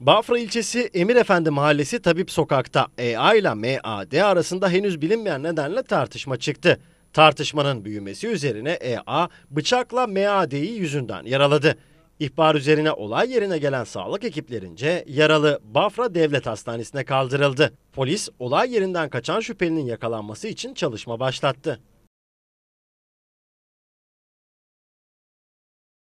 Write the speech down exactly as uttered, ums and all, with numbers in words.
Bafra ilçesi Emir Efendi Mahallesi Tabip Sokak'ta E A ile M A D arasında henüz bilinmeyen nedenle tartışma çıktı. Tartışmanın büyümesi üzerine E A bıçakla M A D'yi yüzünden yaraladı. İhbar üzerine olay yerine gelen sağlık ekiplerince yaralı Bafra Devlet Hastanesi'ne kaldırıldı. Polis olay yerinden kaçan şüphelinin yakalanması için çalışma başlattı.